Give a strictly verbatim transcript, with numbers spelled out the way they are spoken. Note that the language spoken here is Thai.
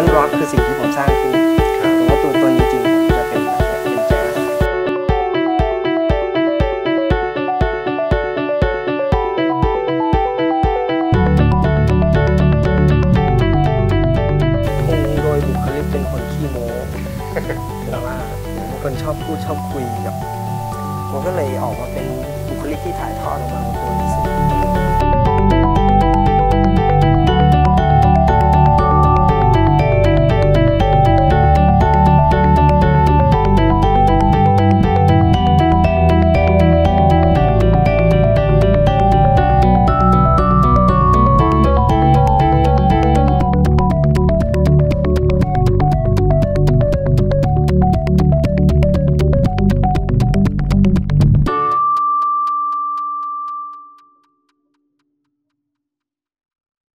นั้นร็อกคือสิ่งที่ผมสร้างขึ้นแต่ว่าตัวตนจริงๆจะเป็นเป็นแจ๊สองโดยบุคลิกเป็นคนขี้โม้แต่ว่าเป็นคนชอบพูดชอบคุยกับผมก็เลยออกมาเป็นบุคลิกที่ถ่ายทอดออกมาเป็นตัวนี้